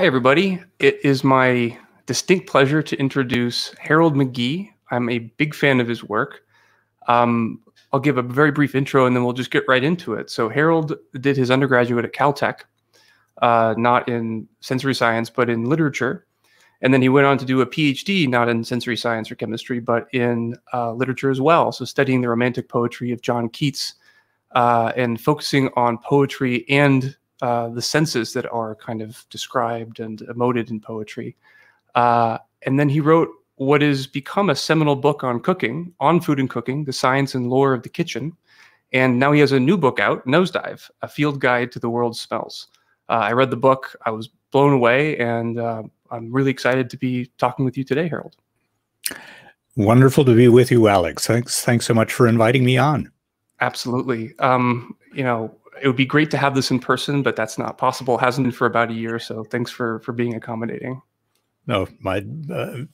Hi, everybody. It is my distinct pleasure to introduce Harold McGee. I'm a big fan of his work. I'll give a very brief intro and then we'll just get right into it. So Harold did his undergraduate at Caltech, not in sensory science, but in literature. And then he went on to do a PhD, not in sensory science or chemistry, but in literature as well. So studying the romantic poetry of John Keats and focusing on poetry and the senses that are kind of described and emoted in poetry. And then he wrote what has become a seminal book on cooking, On Food and Cooking, The Science and Lore of the Kitchen. And now he has a new book out, Nose Dive, A Field Guide to the World's Smells. I read the book, I was blown away, and I'm really excited to be talking with you today, Harold. Wonderful to be with you, Alex. Thanks so much for inviting me on. Absolutely. You know, it would be great to have this in person, but that's not possible. It hasn't been for about a year, so thanks for being accommodating. No, I'm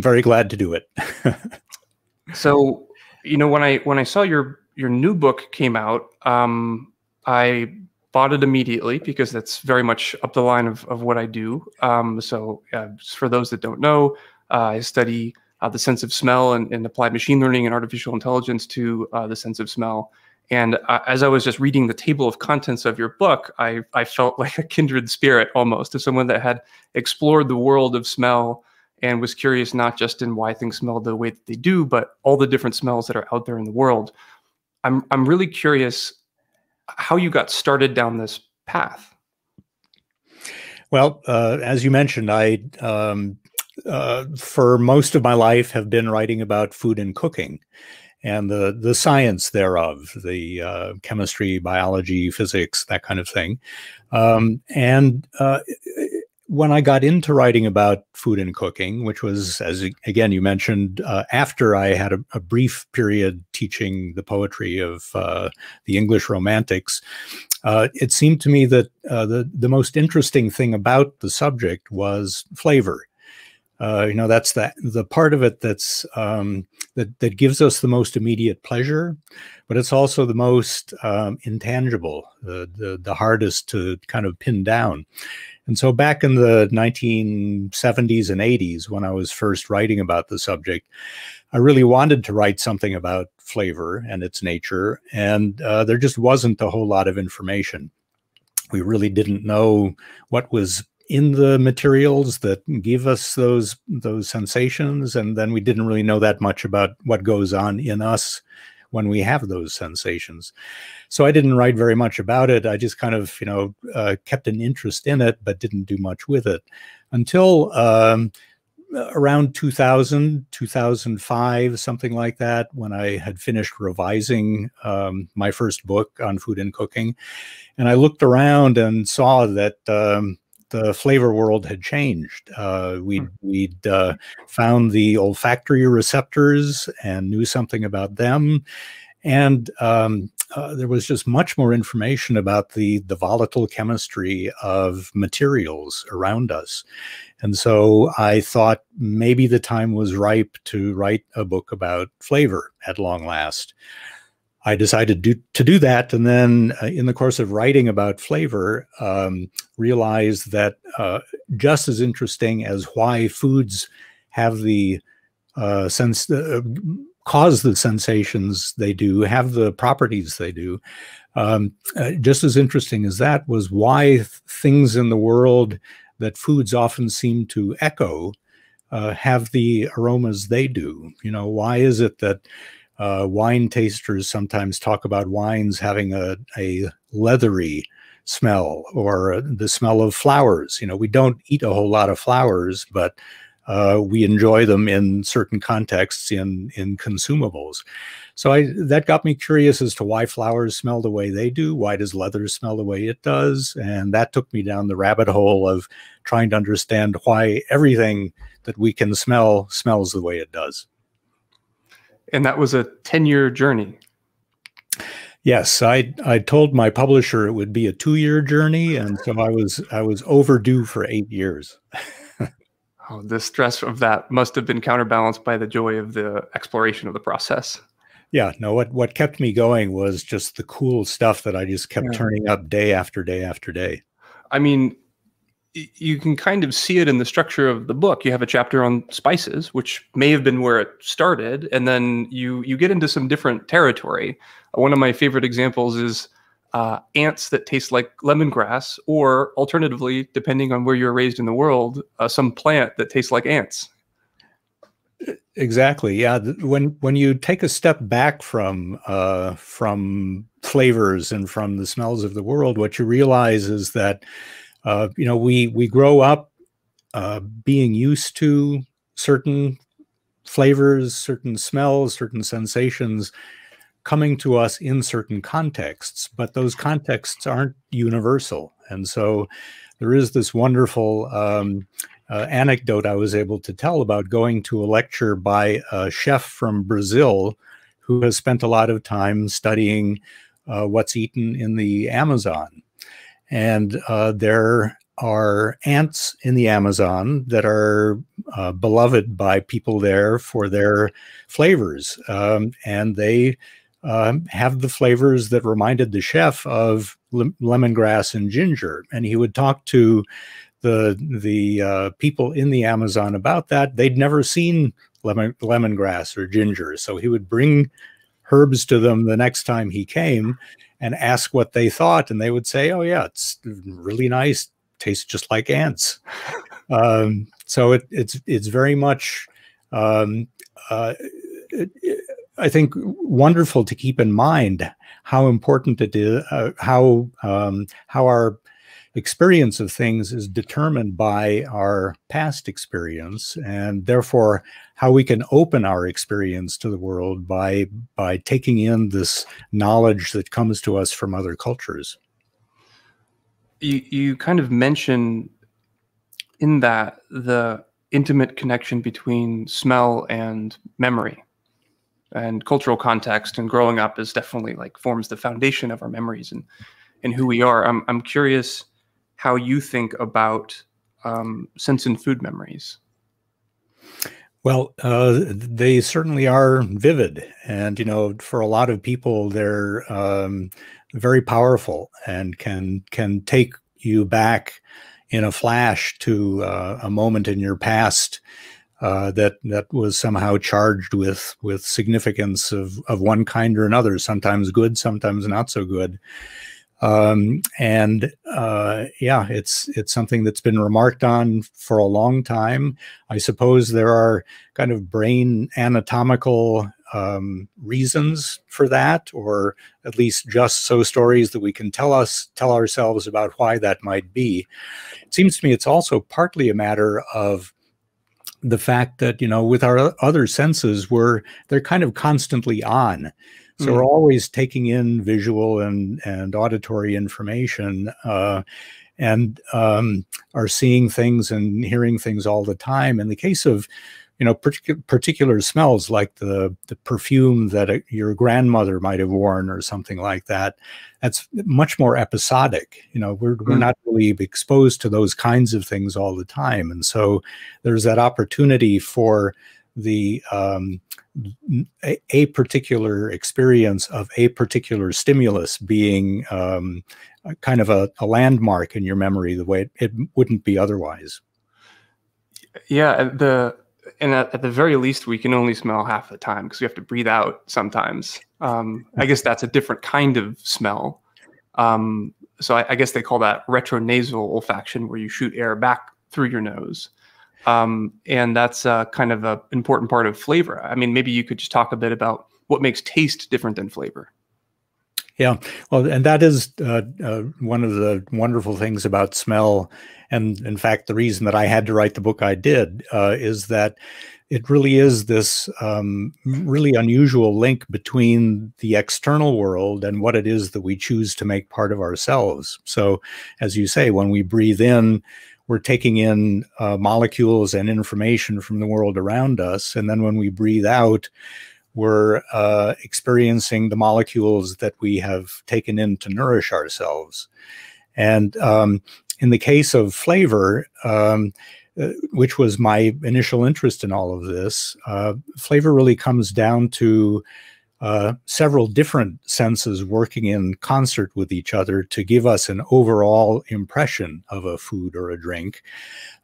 very glad to do it. So, you know, when I saw your new book came out, I bought it immediately because that's very much up the line of what I do. So just for those that don't know, I study the sense of smell and applied machine learning and artificial intelligence to the sense of smell. And as I was just reading the table of contents of your book, I felt like a kindred spirit almost, of someone that had explored the world of smell and was curious not just in why things smell the way that they do, but all the different smells that are out there in the world. I'm really curious how you got started down this path. Well, as you mentioned, I for most of my life have been writing about food and cooking, and the science thereof, the chemistry, biology, physics, that kind of thing. When I got into writing about food and cooking, which was, as again you mentioned, after I had a brief period teaching the poetry of the English Romantics, it seemed to me that the most interesting thing about the subject was flavor. You know, that's the part of it that's that gives us the most immediate pleasure, but it's also the most intangible, the hardest to kind of pin down. And so back in the 1970s and 80s, when I was first writing about the subject, I really wanted to write something about flavor and its nature, and there just wasn't a whole lot of information. We really didn't know what was in the materials that give us those sensations, and then we didn't really know that much about what goes on in us when we have those sensations. So I didn't write very much about it. I just kind of, you know, kept an interest in it, but didn't do much with it until around 2000, 2005, something like that, when I had finished revising my first book on food and cooking. And I looked around and saw that the flavor world had changed. We'd found the olfactory receptors and knew something about them. And there was just much more information about the volatile chemistry of materials around us. And so I thought maybe the time was ripe to write a book about flavor at long last. I decided to do that, and then in the course of writing about flavor, realized that just as interesting as why foods have the cause the sensations they do, have the properties they do, just as interesting as that was why things in the world that foods often seem to echo have the aromas they do. You know, why is it that wine tasters sometimes talk about wines having a leathery smell, or the smell of flowers? You know, we don't eat a whole lot of flowers, but we enjoy them in certain contexts in consumables. So that got me curious as to why flowers smell the way they do. Why does leather smell the way it does? And that took me down the rabbit hole of trying to understand why everything that we can smell smells the way it does. And that was a 10-year journey. Yes, I told my publisher it would be a 2-year journey, and so I was overdue for 8 years. Oh, the stress of that must have been counterbalanced by the joy of the exploration of the process. Yeah, no, what kept me going was just the cool stuff that I just kept turning up day after day after day. I mean, you can kind of see it in the structure of the book. You have a chapter on spices, which may have been where it started, and then you get into some different territory. One of my favorite examples is ants that taste like lemongrass, or alternatively, depending on where you're raised in the world, some plant that tastes like ants. Exactly. Yeah. When you take a step back from flavors and from the smells of the world, what you realize is that you know, we grow up being used to certain flavors, certain smells, certain sensations coming to us in certain contexts, but those contexts aren't universal. And so there is this wonderful anecdote I was able to tell about going to a lecture by a chef from Brazil who has spent a lot of time studying what's eaten in the Amazon. And there are ants in the Amazon that are beloved by people there for their flavors. And they have the flavors that reminded the chef of lemongrass and ginger. And he would talk to the people in the Amazon about that. They'd never seen lemongrass or ginger. So he would bring herbs to them the next time he came and ask what they thought, and they would say, oh yeah, it's really nice, tastes just like ants. So it's very much, I think, wonderful to keep in mind how important it is, how our experience of things is determined by our past experience, and therefore how we can open our experience to the world by taking in this knowledge that comes to us from other cultures. You kind of mention in that the intimate connection between smell and memory, and cultural context and growing up is definitely like forms the foundation of our memories and who we are. I'm curious how you think about sense and food memories. Well, they certainly are vivid. And, you know, for a lot of people, they're very powerful and can take you back in a flash to a moment in your past that was somehow charged with significance of one kind or another, sometimes good, sometimes not so good. Yeah, it's something that's been remarked on for a long time. I suppose there are kind of brain anatomical reasons for that, or at least just so stories that we can tell ourselves about why that might be. It seems to me it's also partly a matter of the fact that, you know, with our other senses, they're kind of constantly on. So we're always taking in visual and auditory information and are seeing things and hearing things all the time. In the case of, you know, particular smells like the perfume that your grandmother might have worn or something like that, that's much more episodic. You know, we're not really exposed to those kinds of things all the time. And so there's that opportunity for the a particular experience of a particular stimulus being kind of a landmark in your memory the way it wouldn't be otherwise. Yeah, and at the very least, we can only smell half the time because we have to breathe out sometimes. I guess that's a different kind of smell. So I guess they call that retronasal olfaction, where you shoot air back through your nose. And that's kind of an important part of flavor. I mean, maybe you could just talk a bit about what makes taste different than flavor. Yeah, well, and that is one of the wonderful things about smell. And in fact, the reason that I had to write the book I did is that it really is this really unusual link between the external world and what it is that we choose to make part of ourselves. So, as you say, when we breathe in, we're taking in molecules and information from the world around us. And then when we breathe out, we're experiencing the molecules that we have taken in to nourish ourselves. And in the case of flavor, which was my initial interest in all of this, flavor really comes down to several different senses working in concert with each other to give us an overall impression of a food or a drink.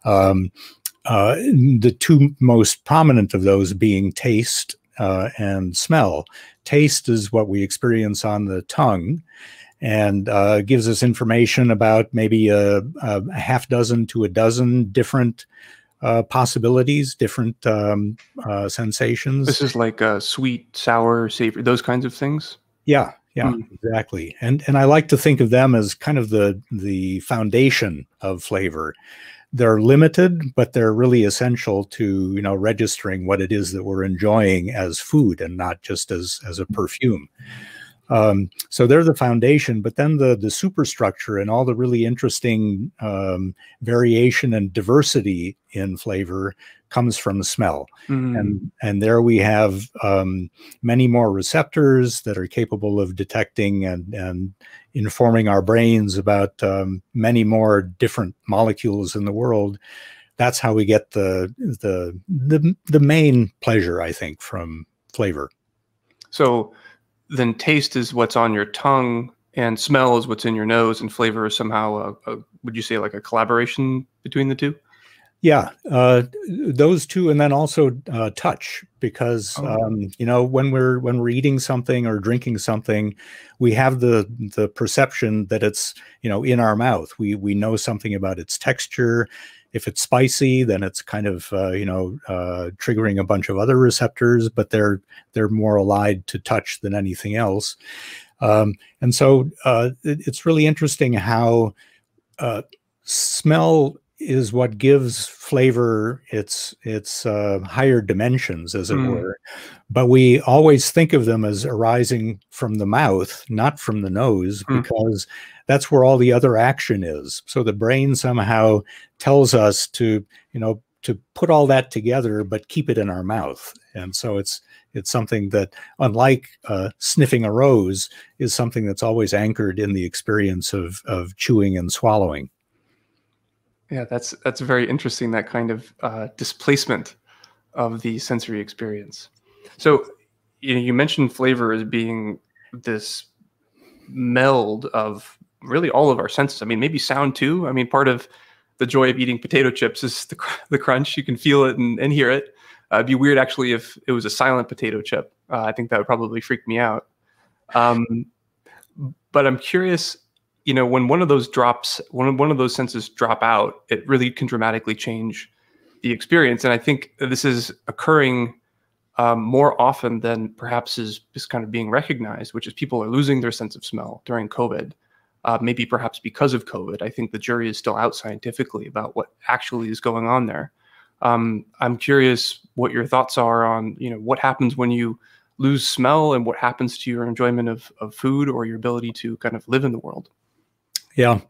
The two most prominent of those being taste and smell. Taste is what we experience on the tongue and gives us information about maybe a half dozen to a dozen different possibilities, different sensations. This is like sweet, sour, savory, those kinds of things? Yeah, yeah, exactly. And I like to think of them as kind of the foundation of flavor. They're limited, but they're really essential to, you know, registering what it is that we're enjoying as food and not just as a perfume. So they're the foundation, but then the superstructure and all the really interesting variation and diversity in flavor comes from smell. Mm. And there we have many more receptors that are capable of detecting and informing our brains about many more different molecules in the world. That's how we get the main pleasure, I think, from flavor. So then taste is what's on your tongue and smell is what's in your nose, and flavor is somehow a would you say like a collaboration between the two? Yeah, those two, and then also touch, because you know, when we're eating something or drinking something, we have the perception that it's, you know, in our mouth. We know something about its texture. If it's spicy, then it's kind of you know, triggering a bunch of other receptors, but they're more allied to touch than anything else. And so it's really interesting how smell is what gives flavor its higher dimensions, as it were. But we always think of them as arising from the mouth, not from the nose, because that's where all the other action is. So the brain somehow tells us to, you know, to put all that together, but keep it in our mouth. And so it's something that, unlike sniffing a rose, is something that's always anchored in the experience of chewing and swallowing. Yeah, that's very interesting, that kind of displacement of the sensory experience. So you know, you mentioned flavor as being this meld of really all of our senses. I mean, maybe sound too. I mean, part of the joy of eating potato chips is the crunch. You can feel it and hear it. It'd be weird, actually, if it was a silent potato chip. I think that would probably freak me out. But I'm curious, you know, when one of those drops, one of those senses drop out, it really can dramatically change the experience. And I think this is occurring more often than perhaps is kind of being recognized, which is people are losing their sense of smell during COVID, maybe perhaps because of COVID. I think the jury is still out scientifically about what actually is going on there. I'm curious what your thoughts are on, you know, what happens when you lose smell and what happens to your enjoyment of food or your ability to kind of live in the world. Yeah,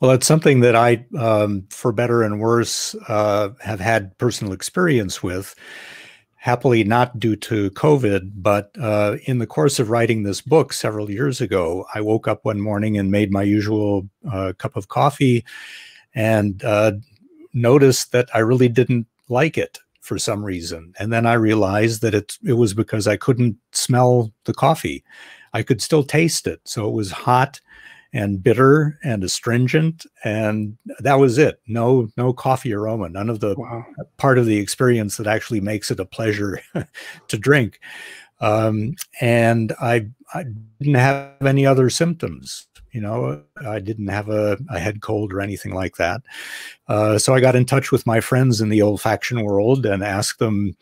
well, that's something that I, for better and worse, have had personal experience with, happily not due to COVID, but in the course of writing this book several years ago, I woke up one morning and made my usual cup of coffee and noticed that I really didn't like it for some reason. And then I realized that it was because I couldn't smell the coffee. I could still taste it, so it was hot and bitter and astringent, and that was it. No coffee aroma, none of the part of the experience that actually makes it a pleasure to drink. And I didn't have any other symptoms. You know, I didn't have a head cold or anything like that. So I got in touch with my friends in the olfaction world and asked them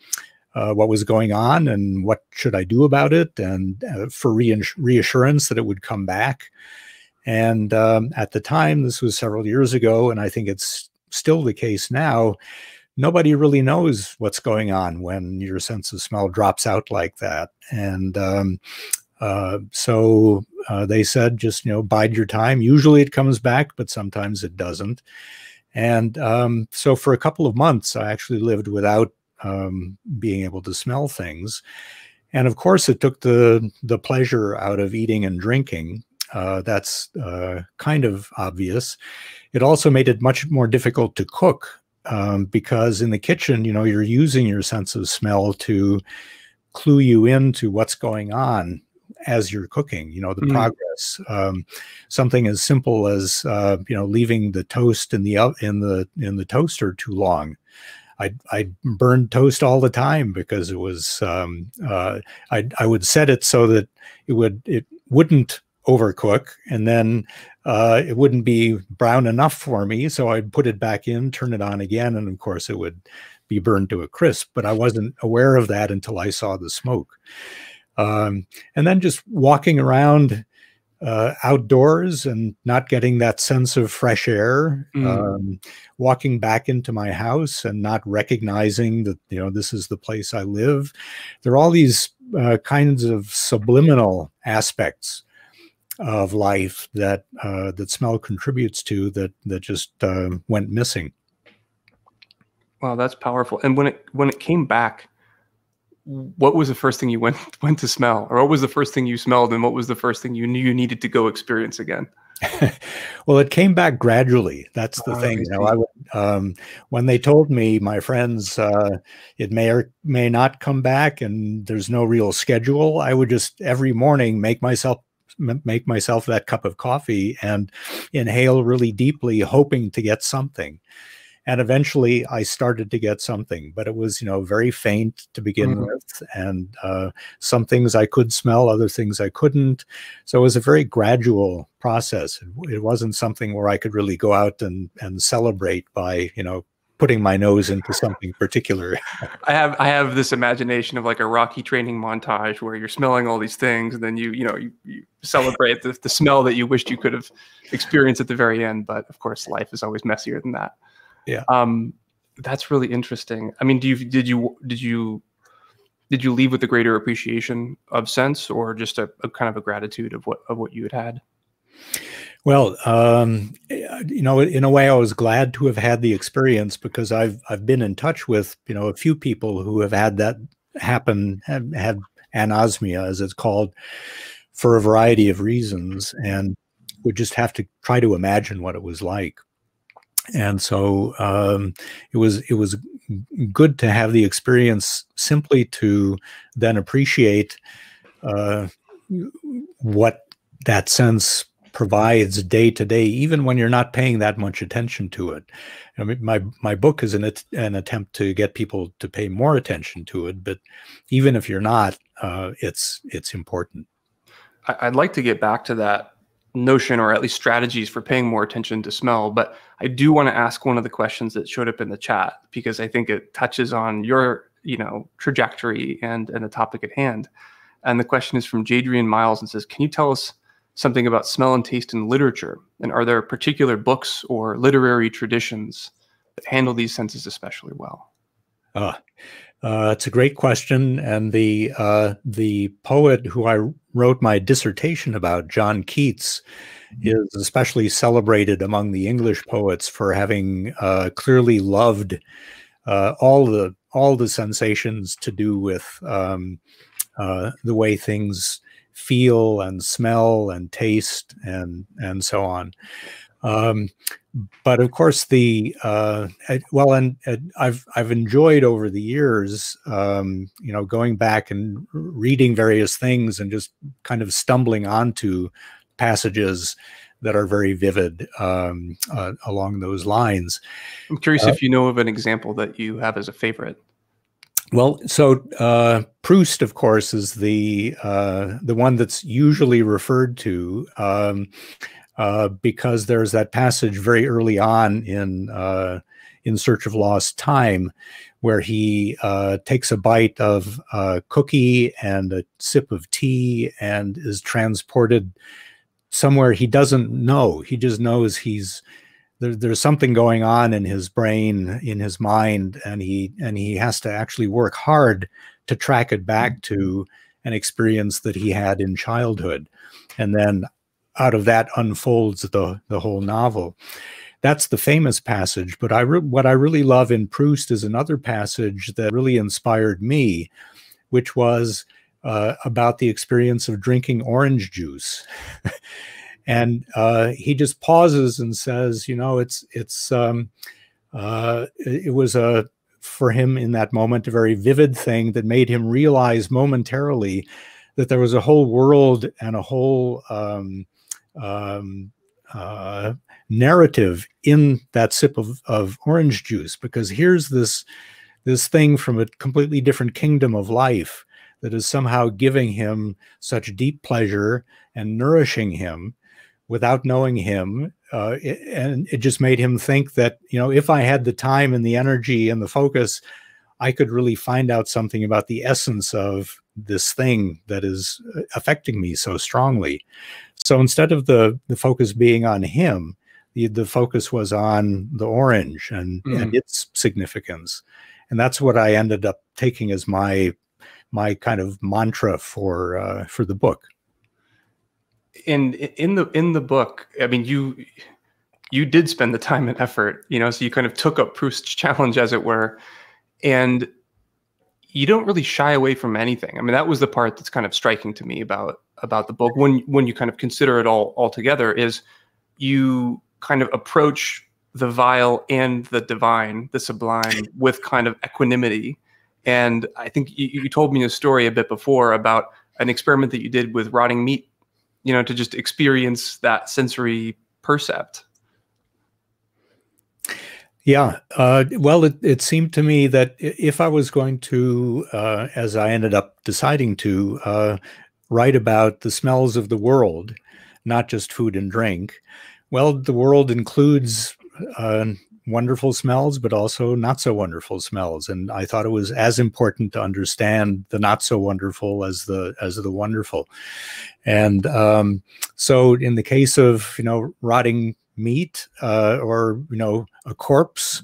what was going on and what should I do about it, and for reassurance that it would come back. And at the time, this was several years ago, and I think it's still the case now, nobody really knows what's going on when your sense of smell drops out like that. And so they said, just, you know, bide your time. Usually it comes back, but sometimes it doesn't. And so for a couple of months, I actually lived without being able to smell things. And of course, it took the pleasure out of eating and drinking. That's kind of obvious. It also made it much more difficult to cook because in the kitchen, you know, you're using your sense of smell to clue you into what's going on as you're cooking, you know, the progress, something as simple as, you know, leaving the toast in the toaster too long. I burned toast all the time because it was, I would set it so that it wouldn't overcook, and then it wouldn't be brown enough for me. So I'd put it back in, turn it on again. And of course it would be burned to a crisp, but I wasn't aware of that until I saw the smoke. And then just walking around outdoors and not getting that sense of fresh air, walking back into my house and not recognizing that, you know, this is the place I live. There are all these kinds of subliminal aspects of life that that smell contributes to that just went missing. Wow, that's powerful. And when it came back, what was the first thing you went to smell, or what was the first thing you smelled, and what was the first thing you knew you needed to go experience again? Well, it came back gradually. That's the thing. You know, I would, when they told me, my friends, it may or may not come back, and there's no real schedule, I would just every morning make myself that cup of coffee and inhale really deeply, hoping to get something. And eventually I started to get something, but it was, you know, very faint to begin with. And some things I could smell, other things I couldn't. So it was a very gradual process. It wasn't something where I could really go out and celebrate by, you know, putting my nose into something particular. I have this imagination of like a Rocky training montage where you're smelling all these things, and then you celebrate the smell that you wished you could have experienced at the very end. But of course, life is always messier than that. Yeah. That's really interesting. I mean, did you leave with a greater appreciation of sense, or just a kind of a gratitude of what you had had? Well, you know, in a way I was glad to have had the experience, because I've been in touch with, you know, a few people who have had that happen, had anosmia, as it's called, for a variety of reasons, and would just have to try to imagine what it was like. And so it was good to have the experience, simply to then appreciate what that sense provides day to day, even when you're not paying that much attention to it. I mean, my book is an attempt to get people to pay more attention to it, but even if you're not, it's important. I'd like to get back to that notion, or at least strategies for paying more attention to smell, but I do want to ask one of the questions that showed up in the chat, because I think it touches on your, you know, trajectory and the topic at hand. And the question is from Jadrian Miles, and says, can you tell us something about smell and taste in literature, and are there particular books or literary traditions that handle these senses especially well? It's a great question, and the poet who I wrote my dissertation about, John Keats, is especially celebrated among the English poets for having clearly loved all the sensations to do with the way things feel and smell and taste and so on. But of course, I've enjoyed over the years, you know, going back and reading various things and just kind of stumbling onto passages that are very vivid along those lines. I'm curious if you know of an example that you have as a favorite. Well, so Proust, of course, is the one that's usually referred to. Because there's that passage very early on in Search of Lost Time, where he takes a bite of a cookie and a sip of tea and is transported somewhere he doesn't know. He just knows there's something going on in his brain, in his mind, and he has to actually work hard to track it back to an experience that he had in childhood. And then out of that unfolds the whole novel. That's the famous passage, but what I really love in Proust is another passage that really inspired me, which was about the experience of drinking orange juice. And he just pauses and says, you know, it was a for him in that moment, a very vivid thing that made him realize momentarily that there was a whole world and a whole narrative in that sip of orange juice, because here's this thing from a completely different kingdom of life that is somehow giving him such deep pleasure and nourishing him without knowing him. And it just made him think that, you know, if I had the time and the energy and the focus, I could really find out something about the essence of this thing that is affecting me so strongly. So instead of the focus being on him, the focus was on the orange and its significance. And that's what I ended up taking as my kind of mantra for the book. In the book, I mean, you did spend the time and effort, you know, so you kind of took up Proust's challenge, as it were, and you don't really shy away from anything. I mean, that was the part that's kind of striking to me about the book, when you kind of consider it all together, is you kind of approach the vile and the divine, the sublime, with kind of equanimity. And I think you told me a story a bit before about an experiment that you did with rotting meat, you know, to just experience that sensory percept. Yeah. Well, it seemed to me that if I was going to, as I ended up deciding to, write about the smells of the world, not just food and drink, well, the world includes wonderful smells, but also not so wonderful smells. And I thought it was as important to understand the not so wonderful as the wonderful. And so in the case of, you know, rotting meat, or, you know, a corpse,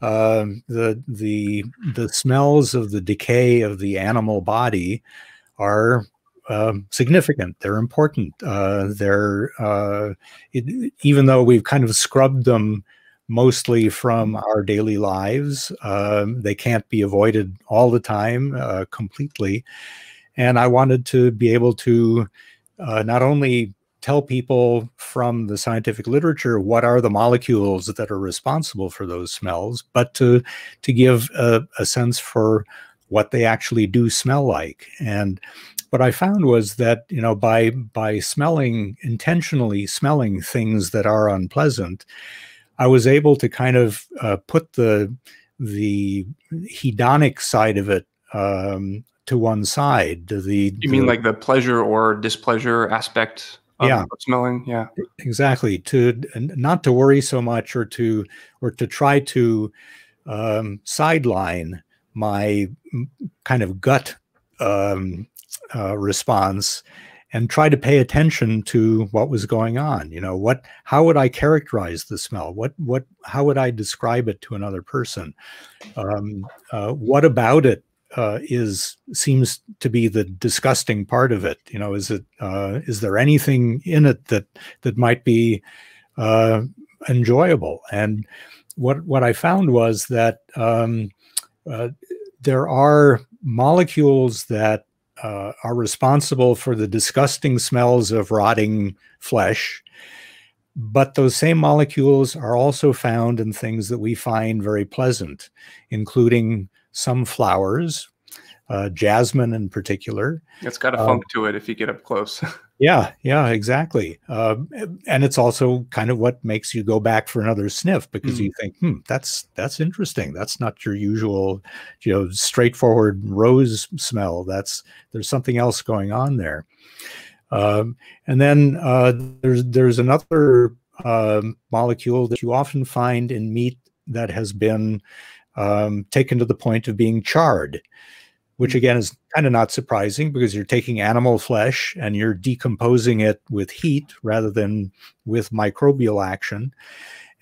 the smells of the decay of the animal body are significant. They're important. Even though we've kind of scrubbed them mostly from our daily lives, they can't be avoided all the time completely. And I wanted to be able to not only tell people from the scientific literature what are the molecules that are responsible for those smells, but to give a sense for what they actually do smell like. And what I found was that, you know, by intentionally smelling things that are unpleasant, I was able to kind of put the hedonic side of it to one side. You mean like the pleasure or displeasure aspect of, yeah, smelling? Yeah, exactly. To not to worry so much, or to try to sideline my kind of gut response, and try to pay attention to what was going on. You know, how would I characterize the smell? How would I describe it to another person? What about it seems to be the disgusting part of it? You know, is there anything in it that might be enjoyable? And what I found was that there are molecules that are responsible for the disgusting smells of rotting flesh, but those same molecules are also found in things that we find very pleasant, including some flowers, jasmine in particular. It's got a funk to it if you get up close. Yeah, exactly. And it's also kind of what makes you go back for another sniff, because you think, that's interesting. That's not your usual, you know, straightforward rose smell. There's something else going on there. And then there's another molecule that you often find in meat that has been taken to the point of being charred, which again is kind of not surprising, because you're taking animal flesh and you're decomposing it with heat rather than with microbial action.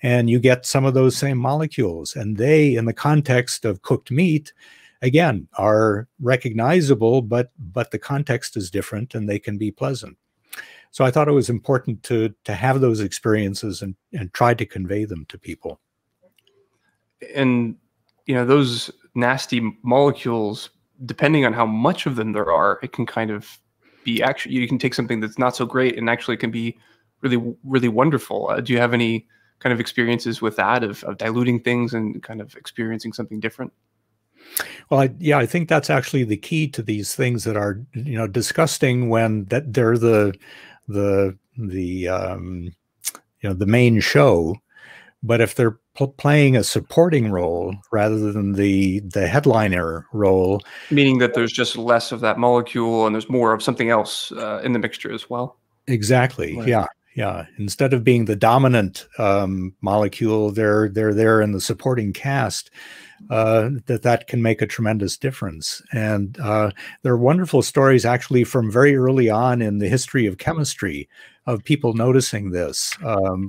And you get some of those same molecules. And they, in the context of cooked meat, again, are recognizable, but the context is different and they can be pleasant. So I thought it was important to have those experiences and try to convey them to people. And, you know, those nasty molecules, depending on how much of them there are, it can kind of be, actually, you can take something that's not so great and actually can be really, really wonderful. Do you have any kind of experiences with that, of diluting things and kind of experiencing something different? Well, yeah, I think that's actually the key to these things that are, you know, disgusting when that they're the the main show. But if they're playing a supporting role rather than the headliner role, meaning that there's just less of that molecule and there's more of something else in the mixture as well. Exactly. Right. Yeah. Yeah. Instead of being the dominant molecule, they're there in the supporting cast. That can make a tremendous difference. And there are wonderful stories actually from very early on in the history of chemistry of people noticing this.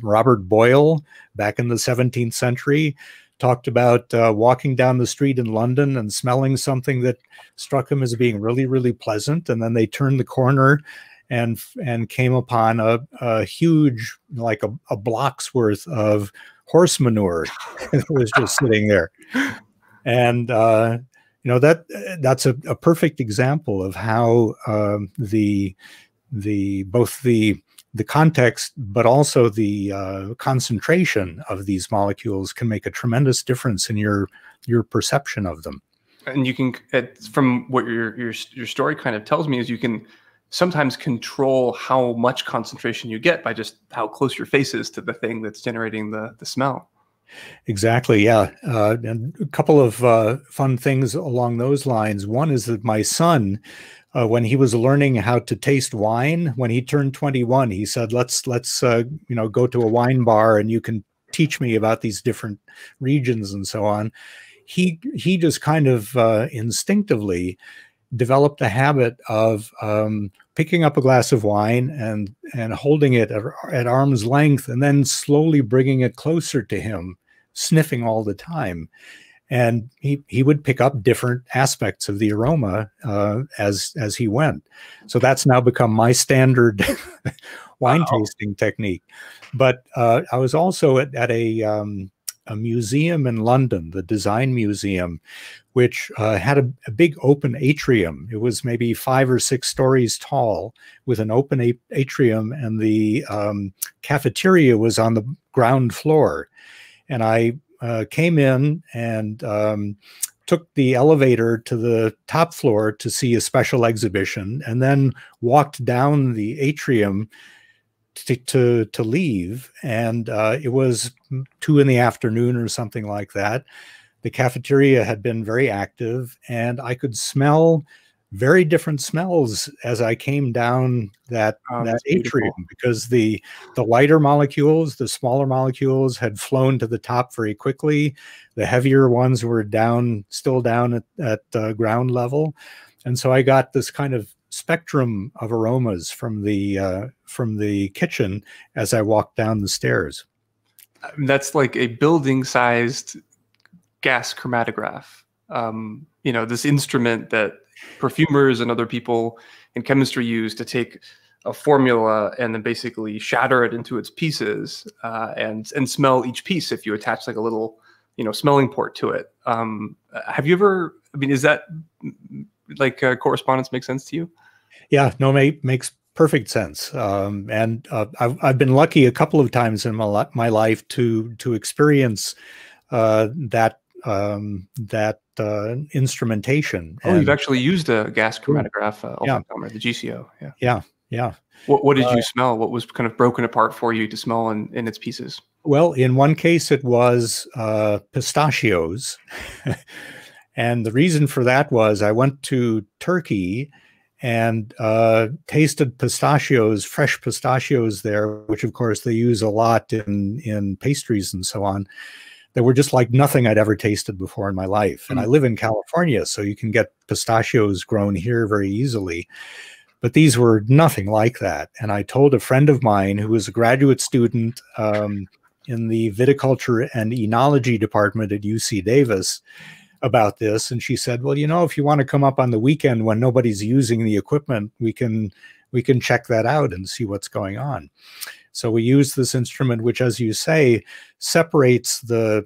Robert Boyle, back in the 17th century, talked about walking down the street in London and smelling something that struck him as being really, really pleasant. And then they turned the corner and came upon a huge, like a block's worth of horse manure that was just sitting there. And, you know, that's a perfect example of how both the context, but also the concentration of these molecules can make a tremendous difference in your perception of them. And you can, from what your story kind of tells me, is you can sometimes control how much concentration you get by just how close your face is to the thing that's generating the smell. Exactly. Yeah. And a couple of fun things along those lines. One is that my son, when he was learning how to taste wine, when he turned 21, he said, let's you know, go to a wine bar and you can teach me about these different regions and so on. He just kind of instinctively developed the habit of picking up a glass of wine and holding it at arm's length and then slowly bringing it closer to him, sniffing all the time. And he would pick up different aspects of the aroma as he went. So that's now become my standard wine tasting technique. But I was also at a museum in London, the Design Museum, which had a big open atrium. It was maybe 5 or 6 stories tall with an open atrium, and the cafeteria was on the ground floor. And I came in and took the elevator to the top floor to see a special exhibition, and then walked down the atrium to leave. And it was 2 in the afternoon or something like that. The cafeteria had been very active, and I could smell very different smells as I came down that atrium, because the lighter molecules, the smaller molecules, had flown to the top very quickly. The heavier ones were still down at ground level. And so I got this kind of spectrum of aromas from the kitchen as I walked down the stairs. That's like a building-sized gas chromatograph. You know, this instrument that perfumers and other people in chemistry use to take a formula and then basically shatter it into its pieces and smell each piece if you attach like a little, you know, smelling port to it. Have you ever? I mean, is that like correspondence make sense to you? Yeah, no, makes perfect sense. And I've been lucky a couple of times in my life to experience that instrumentation. Oh, and you've actually used a gas chromatograph, yeah, the GCO. Yeah, yeah, yeah. What did you smell? What was kind of broken apart for you to smell in its pieces? Well, in one case, it was pistachios. And the reason for that was I went to Turkey and tasted pistachios, fresh pistachios there, which of course they use a lot in pastries and so on, that were just like nothing I'd ever tasted before in my life. And I live in California, so you can get pistachios grown here very easily. But these were nothing like that. And I told a friend of mine who was a graduate student in the viticulture and enology department at UC Davis about this, and she said, well, you know, if you want to come up on the weekend when nobody's using the equipment, we can check that out and see what's going on. So we use this instrument, which, as you say, separates all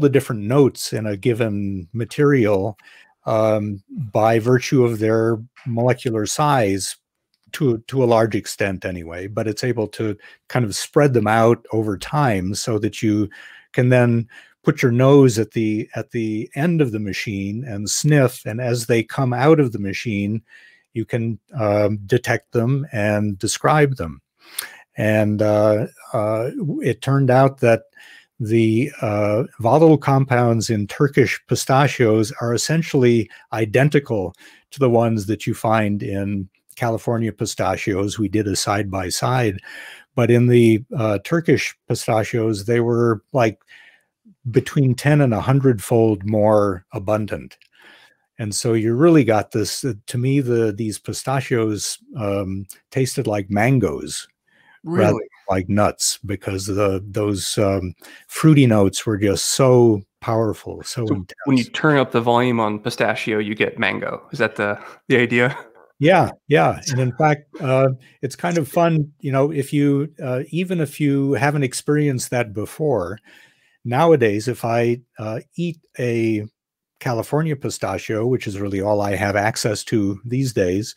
the different notes in a given material by virtue of their molecular size, to a large extent anyway, but it's able to kind of spread them out over time so that you can then put your nose at the end of the machine and sniff, and as they come out of the machine, you can detect them and describe them. And it turned out that the volatile compounds in Turkish pistachios are essentially identical to the ones that you find in California pistachios. We did a side-by-side, but in the Turkish pistachios, they were like between 10 and 100-fold more abundant. And so you really got this, to me, these pistachios tasted like mangoes. Really? Rather than like nuts, because those fruity notes were just so powerful, so intense. When you turn up the volume on pistachio, you get mango. Is that the idea? Yeah, yeah. And in fact, it's kind of fun, you know, if you, even if you haven't experienced that before, nowadays, if I eat a California pistachio, which is really all I have access to these days,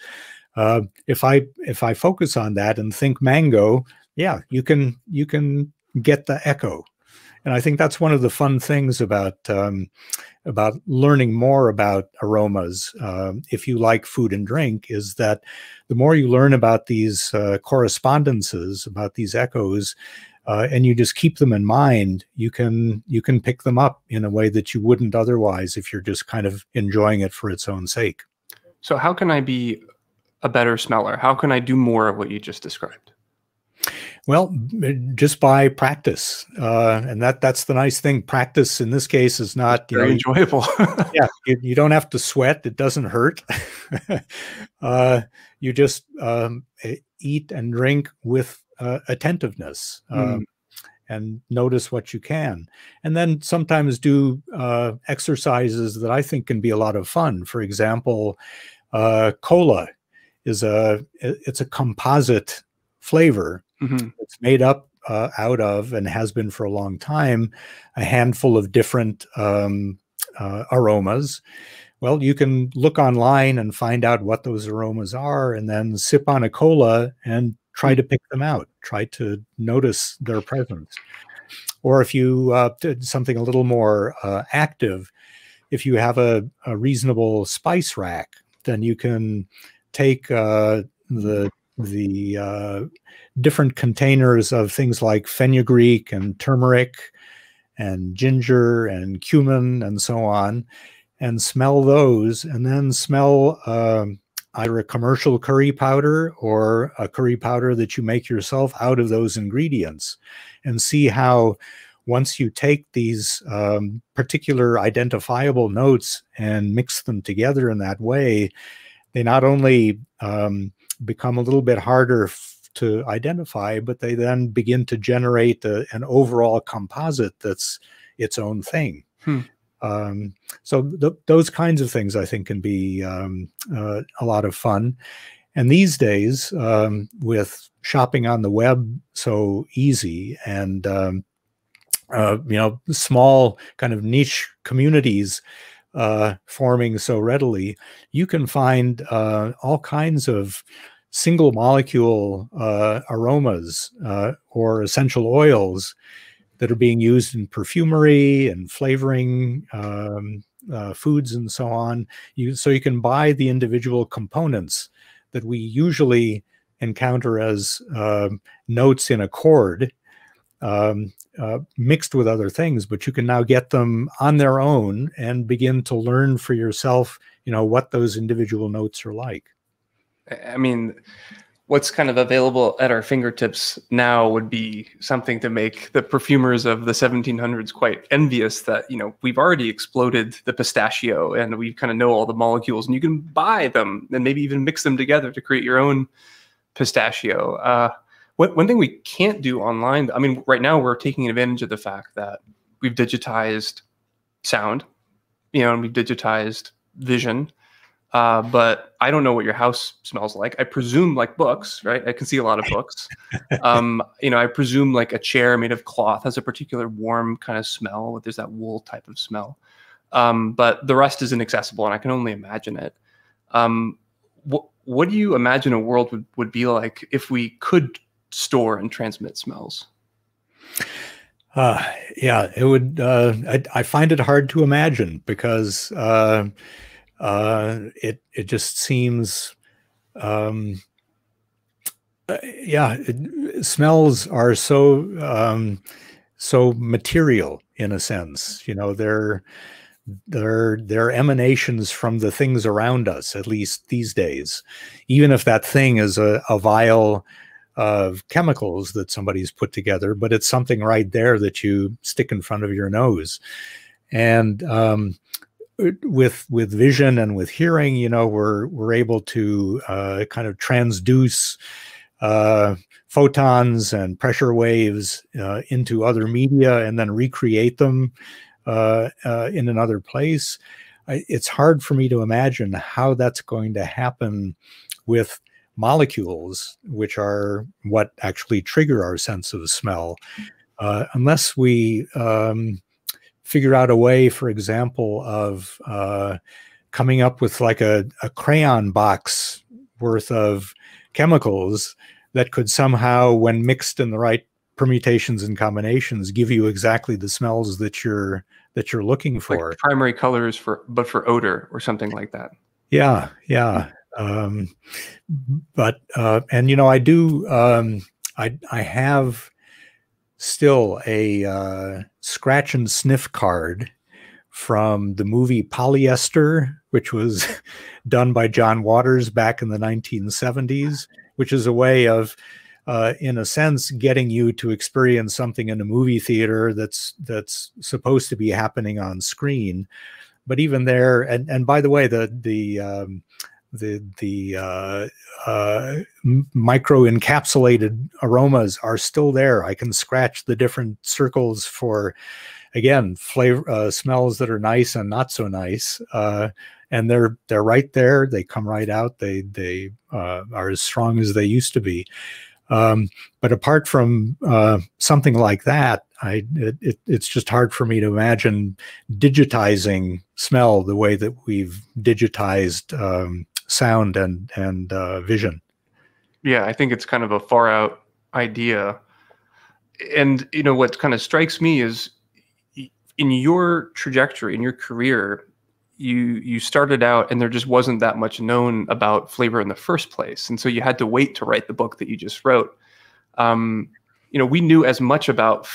if I focus on that and think mango, yeah, you can get the echo. And I think that's one of the fun things about learning more about aromas, if you like food and drink, is that the more you learn about these correspondences, about these echoes, and you just keep them in mind, you can pick them up in a way that you wouldn't otherwise if you're just kind of enjoying it for its own sake. So how can I be a better smeller? How can I do more of what you just described? Well, just by practice. And that's the nice thing. Practice in this case is not very enjoyable. Yeah, you don't have to sweat. It doesn't hurt. You just eat and drink with attentiveness. And notice what you can. And then sometimes do exercises that I think can be a lot of fun. For example, cola is it's a composite flavor. Mm-hmm. It's made up out of, and has been for a long time, a handful of different aromas. Well, you can look online and find out what those aromas are, and then sip on a cola and try to pick them out, try to notice their presence. Or if you did something a little more active, if you have a reasonable spice rack, then you can take the different containers of things like fenugreek and turmeric and ginger and cumin and so on, and smell those, and then smell either a commercial curry powder or a curry powder that you make yourself out of those ingredients, and see how, once you take these particular identifiable notes and mix them together in that way, they not only become a little bit harder to identify, but they then begin to generate an overall composite that's its own thing. Hmm. So those kinds of things I think can be a lot of fun. And these days, with shopping on the web so easy, and you know, small kind of niche communities forming so readily, you can find all kinds of single molecule aromas or essential oils that are being used in perfumery and flavoring foods and so on. So you can buy the individual components that we usually encounter as notes in a chord, mixed with other things, but you can now get them on their own and begin to learn for yourself, you know, what those individual notes are like. I mean, what's kind of available at our fingertips now would be something to make the perfumers of the 1700s quite envious, that, you know, we've already exploded the pistachio and we kind of know all the molecules, and you can buy them and maybe even mix them together to create your own pistachio. One thing we can't do online, I mean, right now we're taking advantage of the fact that we've digitized sound, you know, and we've digitized vision, but I don't know what your house smells like. I presume like books, right? I can see a lot of books. You know, I presume like a chair made of cloth has a particular warm kind of smell. There's that wool type of smell, but the rest is inaccessible, and I can only imagine it. What do you imagine a world would be like if we could store and transmit smells? Yeah, it would. I find it hard to imagine because it just seems. Yeah, smells are so so material in a sense. You know, they're emanations from the things around us, at least these days, even if that thing is a vial of chemicals that somebody's put together, but it's something right there that you stick in front of your nose. And with vision and with hearing, you know, we're able to kind of transduce photons and pressure waves into other media and then recreate them in another place. It's hard for me to imagine how that's going to happen with molecules, which are what actually trigger our sense of smell, unless we figure out a way, for example, of coming up with like a crayon box worth of chemicals that could somehow, when mixed in the right permutations and combinations, give you exactly the smells that you're looking for. Like primary colors but for odor or something like that. Yeah, yeah. And you know, I do, I have still a, scratch and sniff card from the movie Polyester, which was done by John Waters back in the 1970s, which is a way of, in a sense, getting you to experience something in a movie theater that's supposed to be happening on screen. But even there, and by the way, the micro encapsulated aromas are still there. I can scratch the different circles for, again, flavor, smells that are nice and not so nice. And they're right there. They come right out. They are as strong as they used to be. But apart from something like that, it's just hard for me to imagine digitizing smell the way that we've digitized sound and vision. Yeah, I think it's kind of a far out idea. And you know what kind of strikes me is in your trajectory, in your career, you started out and there just wasn't that much known about flavor in the first place. And so you had to wait to write the book that you just wrote. You know, we knew as much about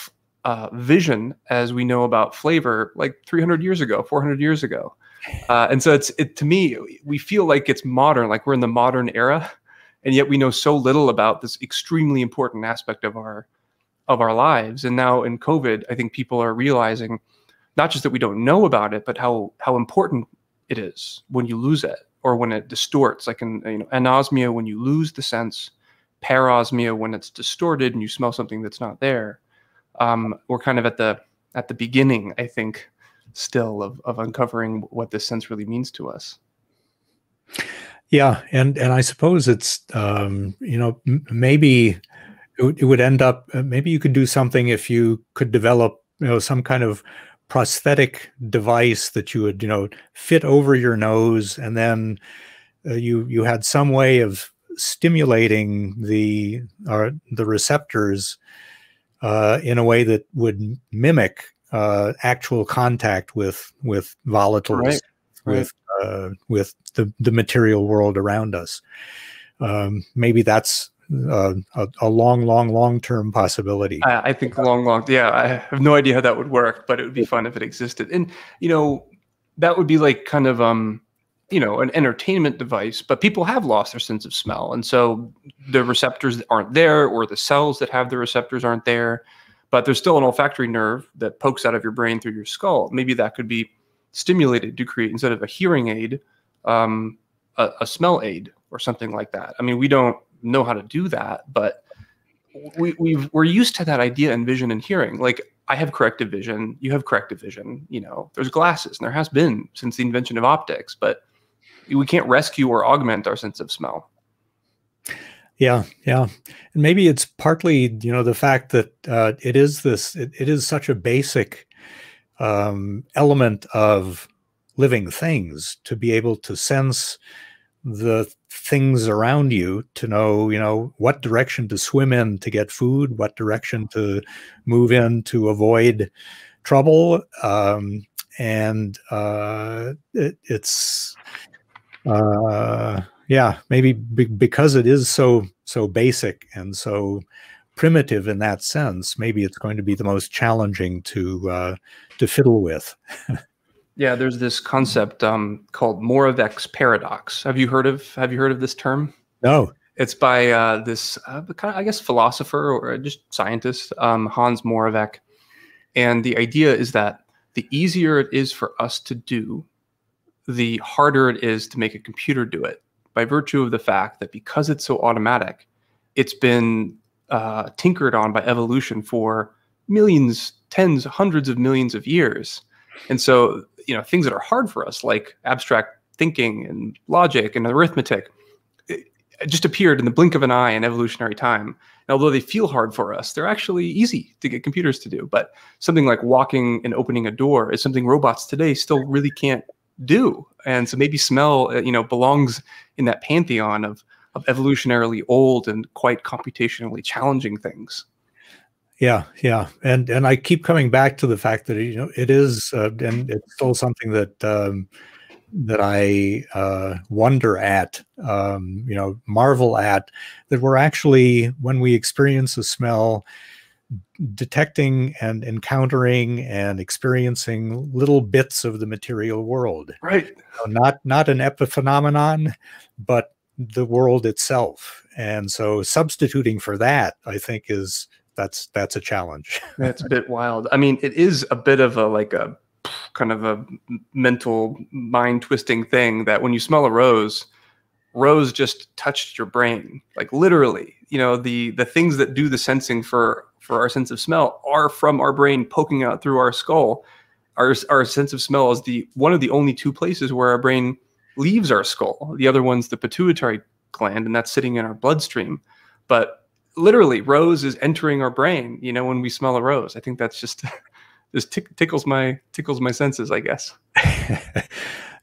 vision as we know about flavor like 300 years ago, 400 years ago. And so to me, we feel like it's modern, like we're in the modern era, and yet we know so little about this extremely important aspect of our lives. And now in COVID, I think people are realizing not just that we don't know about it, but how important it is when you lose it or when it distorts, like in, you know, anosmia, when you lose the sense, parosmia, when it's distorted and you smell something that's not there. We're kind of at the beginning, I think, still of uncovering what this sense really means to us. Yeah, and I suppose it's you know, maybe it would end up, maybe you could do something if you could develop, you know, some kind of prosthetic device that you would, you know, fit over your nose, and then you had some way of stimulating the receptors in a way that would mimic actual contact with volatiles, right. With the material world around us. Maybe that's a long-term possibility. I think long. Yeah, I have no idea how that would work, but it would be fun if it existed. And you know, that would be like kind of you know, an entertainment device. But people have lost their sense of smell, and so the receptors aren't there, or the cells that have the receptors aren't there. But there's still an olfactory nerve that pokes out of your brain through your skull. Maybe that could be stimulated to create, instead of a hearing aid, a smell aid or something like that. I mean, we don't know how to do that, but we're used to that idea in vision and hearing. Like, I have corrective vision, you have corrective vision, you know, there's glasses, and there has been since the invention of optics, but we can't rescue or augment our sense of smell. Yeah, yeah. And maybe it's partly, you know, the fact that it is such a basic element of living things to be able to sense the things around you to know, you know, what direction to swim in to get food, what direction to move in to avoid trouble. Yeah, maybe because it is so basic and so primitive in that sense, maybe it's going to be the most challenging to fiddle with. Yeah, there's this concept called Moravec's paradox. Have you heard of this term? No. It's by this kind of, I guess, philosopher or just scientist, Hans Moravec. And the idea is that the easier it is for us to do, the harder it is to make a computer do it, by virtue of the fact that because it's so automatic, it's been tinkered on by evolution for millions, tens, hundreds of millions of years. And so, you know, things that are hard for us, like abstract thinking and logic and arithmetic, it just appeared in the blink of an eye in evolutionary time. And although they feel hard for us, they're actually easy to get computers to do. But something like walking and opening a door is something robots today still really can't do. And so maybe smell, you know, belongs in that pantheon of evolutionarily old and quite computationally challenging things. Yeah, yeah, and I keep coming back to the fact that, you know, it is, and it's still something that that I wonder at, you know, marvel at, that we're actually, when we experience a smell, detecting and encountering and experiencing little bits of the material world. Right. So not an epiphenomenon, but the world itself. And so substituting for that, I think, is that's a challenge. That's a bit wild. I mean, it is a bit of a, like a kind of a mental mind twisting thing that when you smell a rose just touched your brain, like literally, you know, the things that do the sensing for our sense of smell are from our brain poking out through our skull. Our sense of smell is one of the only two places where our brain leaves our skull. The other one's the pituitary gland, and that's sitting in our bloodstream. But literally, rose is entering our brain, you know, when we smell a rose. I think that's just tickles my senses, I guess.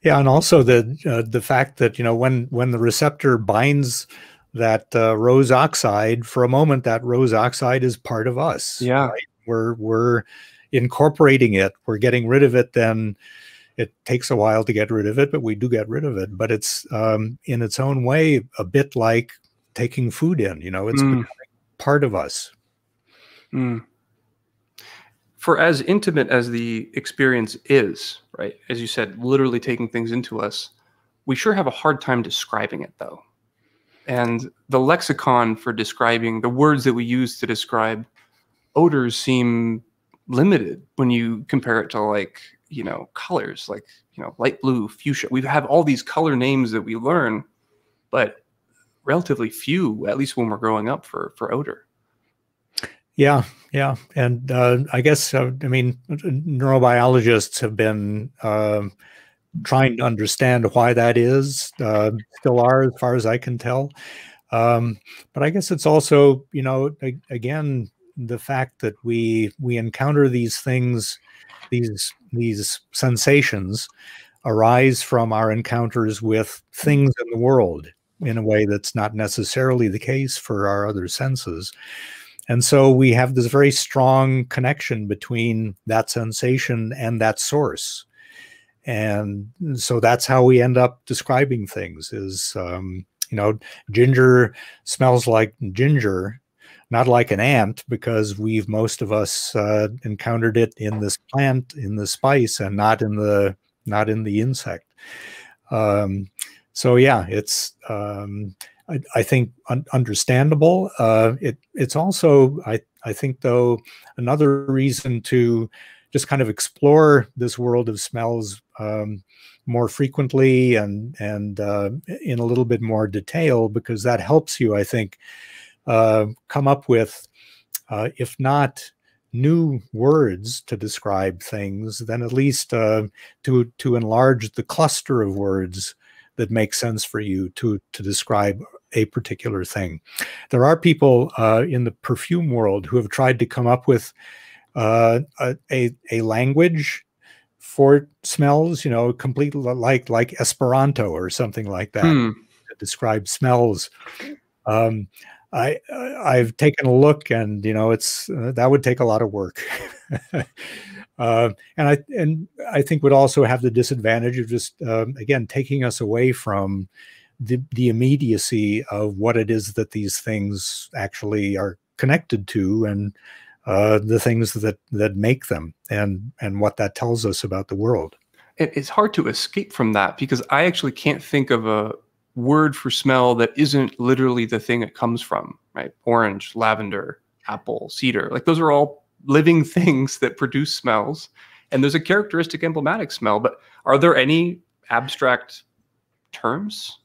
Yeah, and also the fact that, you know, when the receptor binds that rose oxide, for a moment that rose oxide is part of us. Yeah, right? We're incorporating it. We're getting rid of it. Then it takes a while to get rid of it, but we do get rid of it. But it's in its own way a bit like taking food in, you know, it's becoming part of us. Mm. For as intimate as the experience is, right, as you said, literally taking things into us, we sure have a hard time describing it, though. And the lexicon for describing, the words that we use to describe odors seem limited when you compare it to, like, you know, colors, like, you know, light blue, fuchsia. We have all these color names that we learn, but relatively few, at least when we're growing up, for odor. Yeah, yeah. And I guess, I mean, neurobiologists have been trying to understand why that is, still are, as far as I can tell. But I guess it's also, you know, again, the fact that we encounter these things, these sensations arise from our encounters with things in the world, in a way that's not necessarily the case for our other senses. And so we have this very strong connection between that sensation and that source. And so that's how we end up describing things is, you know, ginger smells like ginger, not like an ant, because we've, most of us encountered it in this plant, in the spice, and not in the insect. So yeah, it's I think understandable. It's also I think, though, another reason to just kind of explore this world of smells more frequently and in a little bit more detail, because that helps you, I think, come up with, if not new words to describe things, then at least to enlarge the cluster of words that makes sense for you to describe a particular thing. There are people in the perfume world who have tried to come up with a language for smells, you know, completely like Esperanto or something like that. describe smells. I've taken a look, and it's that would take a lot of work, and I think would also have the disadvantage of just again taking us away from the immediacy of what it is that these things actually are connected to, and the things that make them, and what that tells us about the world. It's hard to escape from that, because I actually can't think of a word for smell that isn't literally the thing it comes from, right? Orange, lavender, apple, cedar, like those are all living things that produce smells. And there's a characteristic emblematic smell, but are there any abstract terms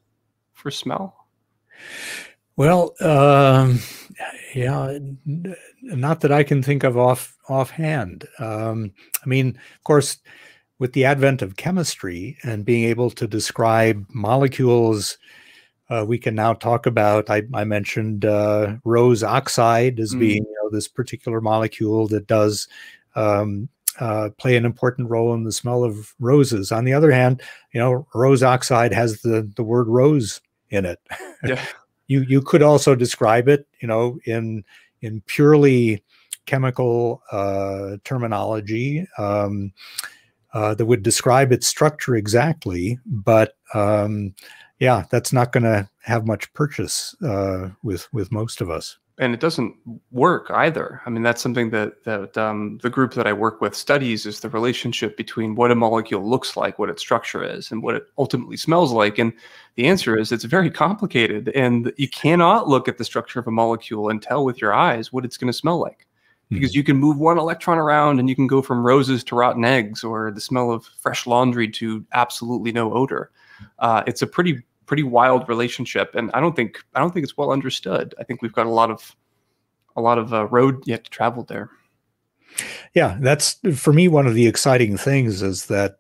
for smell? Well, yeah, not that I can think of offhand. I mean, of course, with the advent of chemistry and being able to describe molecules, we can now talk about, I mentioned rose oxide as being this particular molecule that does play an important role in the smell of roses. On the other hand, rose oxide has the word rose in it. Yeah. You could also describe it, in purely chemical terminology, that would describe its structure exactly, but yeah, that's not going to have much purchase with most of us. And it doesn't work either. I mean, that's something that the group that I work with studies, is the relationship between what a molecule looks like, what its structure is, and what it ultimately smells like. And the answer is it's very complicated, and you cannot look at the structure of a molecule and tell with your eyes what it's going to smell like. Because you can move one electron around and you can go from roses to rotten eggs, or the smell of fresh laundry to absolutely no odor. It's a pretty wild relationship, and I don't think it's well understood. I think we've got a lot of road yet to travel there. Yeah, that's for me one of the exciting things, is that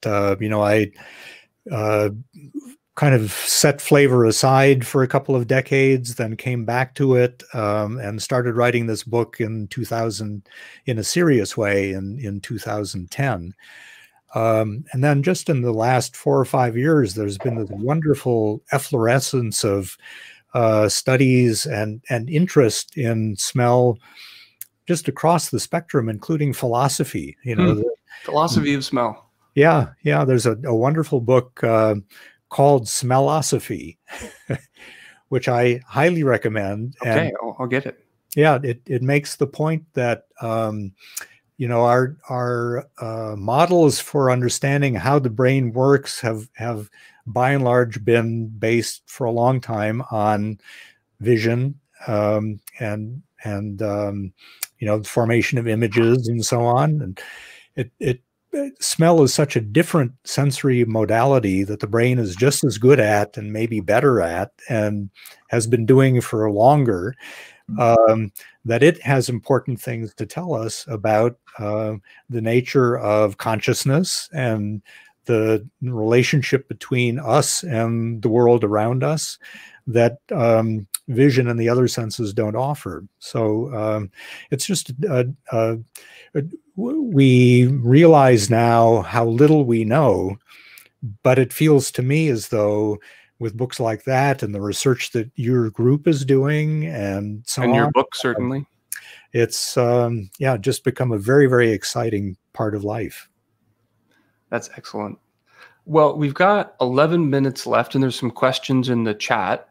I kind of set flavor aside for a couple of decades, then came back to it, and started writing this book in 2000, in a serious way in 2010. And then just in the last 4 or 5 years, there's been this wonderful efflorescence of studies and interest in smell just across the spectrum, including philosophy. Philosophy of smell. Yeah, yeah. There's a wonderful book called Smellosophy, which I highly recommend. Okay, and I'll get it. Yeah, it makes the point that our models for understanding how the brain works have by and large been based for a long time on vision and the formation of images and so on, and it smell is such a different sensory modality that the brain is just as good at, and maybe better at, and has been doing for longer, that it has important things to tell us about the nature of consciousness and the relationship between us and the world around us that vision and the other senses don't offer. So it's just we realize now how little we know, but it feels to me as though with books like that and the research that your group is doing and so on. And your book, certainly. It's, yeah, just become a very, very exciting part of life. That's excellent. Well, we've got 11 minutes left, and there's some questions in the chat.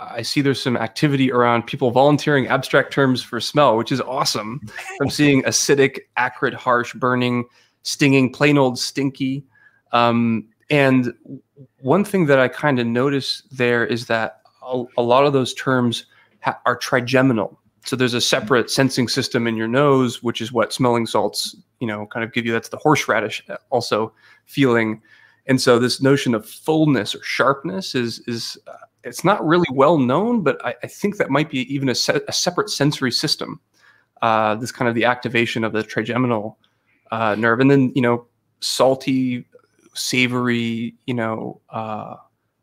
I see there's some activity around people volunteering abstract terms for smell, which is awesome. I'm seeing acidic, acrid, harsh, burning, stinging, plain old stinky. And one thing that I kind of notice there is that a lot of those terms are trigeminal. So there's a separate sensing system in your nose, which is what smelling salts, kind of give you. That's the horseradish also feeling. And so this notion of fullness or sharpness is it's not really well known, but I think that might be even a separate sensory system. This kind of the activation of the trigeminal nerve, and then salty, savory,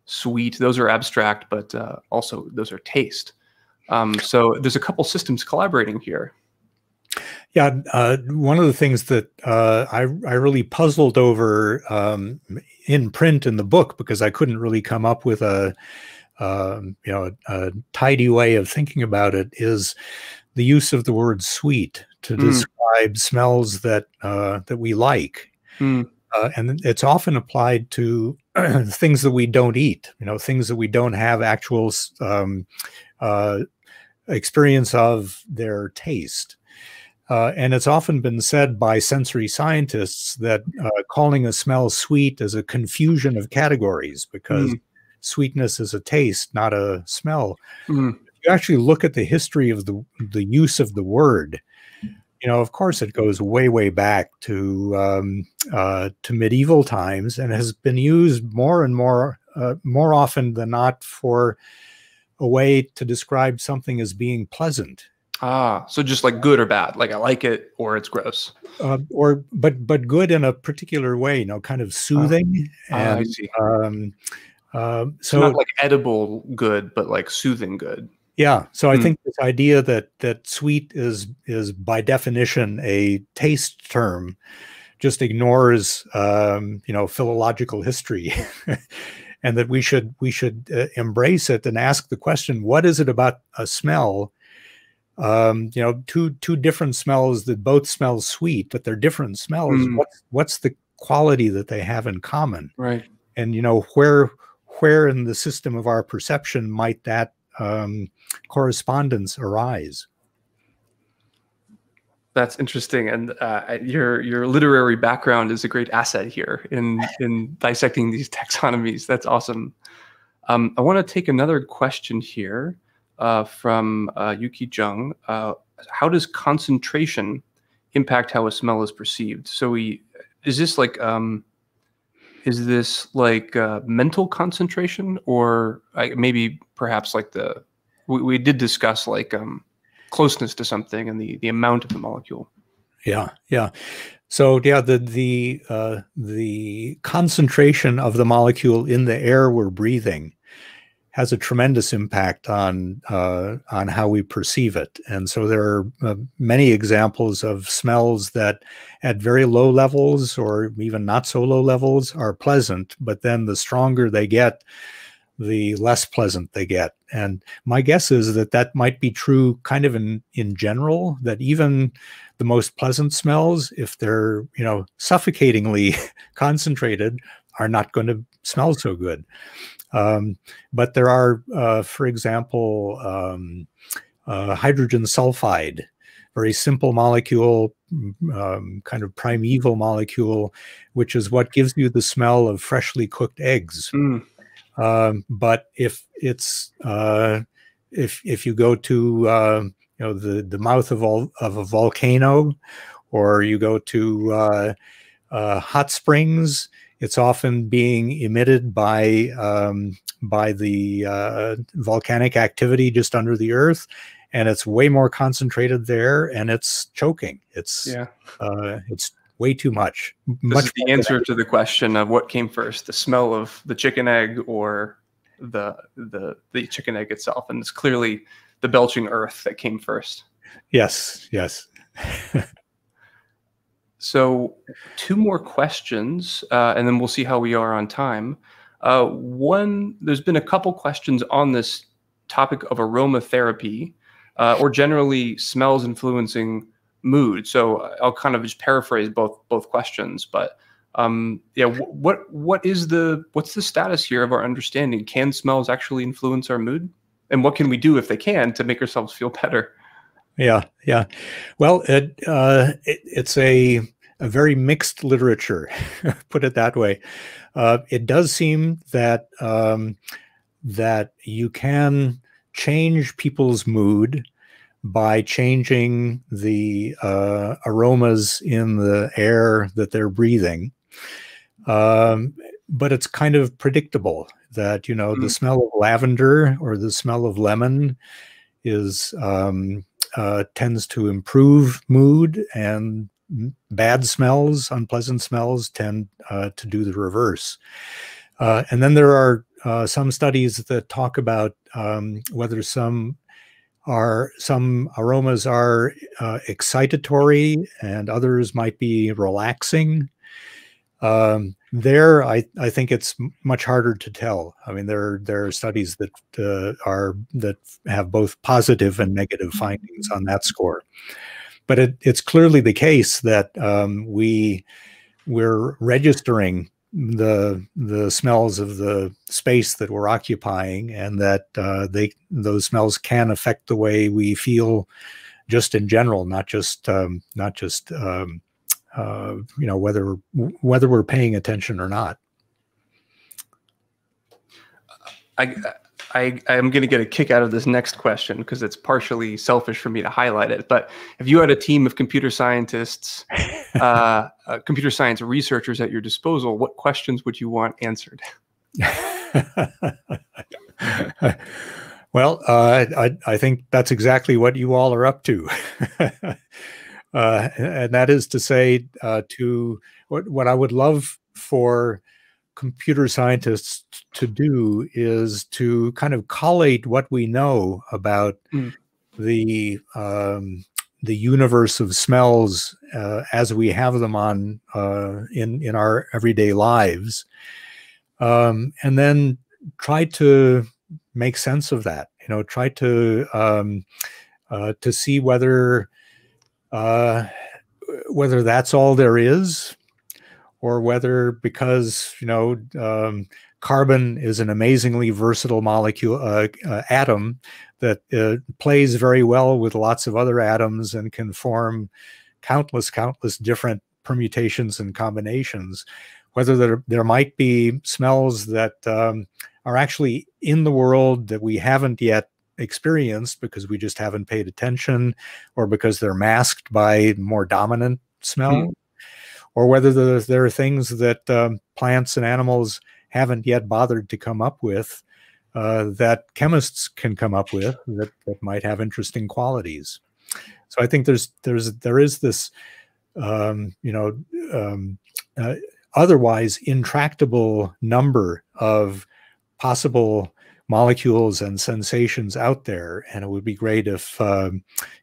sweet. Those are abstract, but also those are taste. So there's a couple systems collaborating here. Yeah, one of the things that I really puzzled over in print in the book, because I couldn't really come up with a you know, a tidy way of thinking about it is the use of the word sweet to describe smells that that we like. And it's often applied to things that we don't eat, you know, things that we don't have actual experience of their taste. And it's often been said by sensory scientists that calling a smell sweet is a confusion of categories, because sweetness is a taste, not a smell. If you actually look at the history of the use of the word, you know, of course, it goes way, way back to medieval times, and has been used more and more, more often than not, for a way to describe something as being pleasant. Ah, so just like good or bad, like I like it, or it's gross, or but good in a particular way, you know, kind of soothing. And, I see. So not like edible good, but like soothing good. Yeah. So I think this idea that sweet is by definition a taste term just ignores you know, philological history, and that we should embrace it and ask the question, what is it about a smell? You know, two different smells that both smell sweet, but they're different smells. What's the quality that they have in common? Right. And you know, where in the system of our perception might that correspondence arise? That's interesting, and your literary background is a great asset here in dissecting these taxonomies. That's awesome. I want to take another question here from Yuki Jung. How does concentration impact how a smell is perceived? So is this like mental concentration, or maybe perhaps like we did discuss like closeness to something and the amount of the molecule. Yeah, yeah. So yeah, the concentration of the molecule in the air we're breathing has a tremendous impact on how we perceive it. And so there are many examples of smells that at very low levels or even not so low levels are pleasant, but then the stronger they get, the less pleasant they get. And my guess is that that might be true kind of in general, that even the most pleasant smells, if they're, you know, suffocatingly concentrated, are not going to smell so good. But there are, for example, hydrogen sulfide, very simple molecule, kind of primeval molecule, which is what gives you the smell of freshly cooked eggs. But if it's if you go to you know, the mouth of a volcano, or you go to hot springs, it's often being emitted by the volcanic activity just under the earth, and it's way more concentrated there, and it's choking. It's yeah. It's way too much. This is the answer to the question of what came first: the smell of the chicken egg or the chicken egg itself, and it's clearly the belching earth that came first. Yes. Yes. So 2 more questions, and then we'll see how we are on time. One, there's been a couple questions on this topic of aromatherapy, or generally smells influencing mood. So I'll kind of just paraphrase both questions. But yeah, what's the status here of our understanding? Can smells actually influence our mood, and what can we do if they can to make ourselves feel better? Yeah, yeah. Well, it's a very mixed literature, put it that way. It does seem that that you can change people's mood by changing the aromas in the air that they're breathing. But it's kind of predictable that, you know, the smell of lavender or the smell of lemon is tends to improve mood, and bad smells, unpleasant smells, tend to do the reverse. And then there are some studies that talk about whether some aromas are excitatory and others might be relaxing. There, I think it's much harder to tell. I mean, there are studies that have both positive and negative findings on that score, but it's clearly the case that we're registering the smells of the space that we're occupying, and that those smells can affect the way we feel, just in general, not just you know, whether we're paying attention or not. I'm going to get a kick out of this next question because it's partially selfish for me to highlight it. But if you had a team of computer scientists, computer science researchers at your disposal, what questions would you want answered? Well, I think that's exactly what you all are up to. And that is to say, to what I would love for computer scientists to do is to kind of collate what we know about the universe of smells as we have them on in our everyday lives, and then try to make sense of that. You know, try to see whether that's all there is, or whether, because, you know, carbon is an amazingly versatile molecule, atom that plays very well with lots of other atoms and can form countless different permutations and combinations, whether there might be smells that are actually in the world that we haven't yet experienced because we just haven't paid attention, or because they're masked by more dominant smell, or whether there are things that plants and animals haven't yet bothered to come up with that chemists can come up with that might have interesting qualities. So I think there is this you know, otherwise intractable number of possible molecules and sensations out there, and it would be great if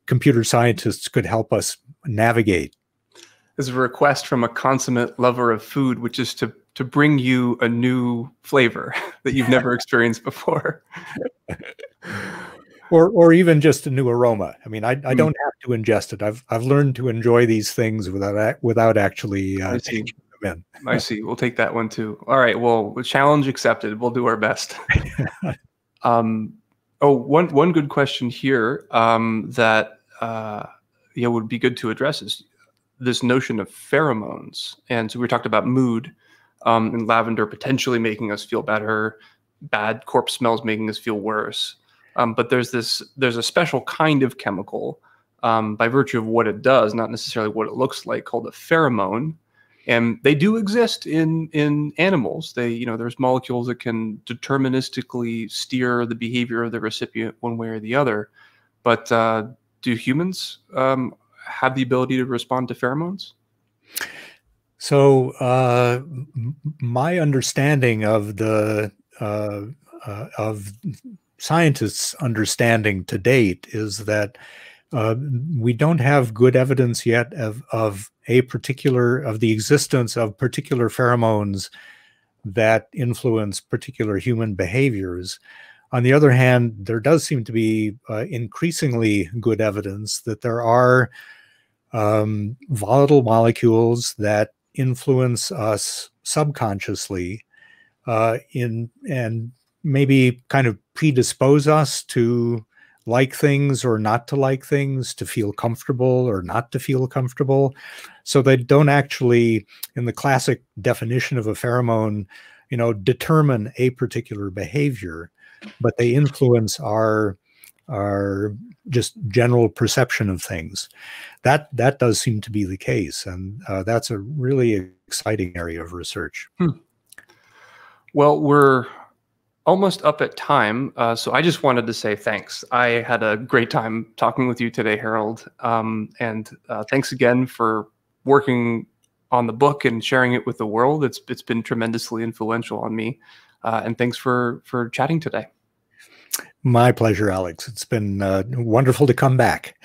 computer scientists could help us navigate. There's a request from a consummate lover of food, which is to bring you a new flavor that you've never experienced before. or even just a new aroma. I mean, I don't have to ingest it. I've learned to enjoy these things without actually taking them in. I see. We'll take that one too. All right. Well, challenge accepted. We'll do our best. Oh, one good question here that yeah, would be good to address is this notion of pheromones. And so we talked about mood and lavender potentially making us feel better, bad corpse smells making us feel worse. But there's a special kind of chemical by virtue of what it does, not necessarily what it looks like, called a pheromone. And they do exist in animals. They, you know, there's molecules that can deterministically steer the behavior of the recipient one way or the other. But do humans have the ability to respond to pheromones? So my understanding of the of scientists' understanding to date is that we don't have good evidence yet of the existence of particular pheromones that influence particular human behaviors. On the other hand, there does seem to be increasingly good evidence that there are volatile molecules that influence us subconsciously and maybe kind of predispose us to like things or not to like things, to feel comfortable or not to feel comfortable. So they don't actually, in the classic definition of a pheromone, you know, determine a particular behavior, but they influence our just general perception of things. That does seem to be the case, and that's a really exciting area of research. Well, we're almost up at time, so I just wanted to say thanks. I had a great time talking with you today, Harold, and thanks again for working on the book and sharing it with the world. It's been tremendously influential on me. And thanks for chatting today. My pleasure, Alex. It's been wonderful to come back.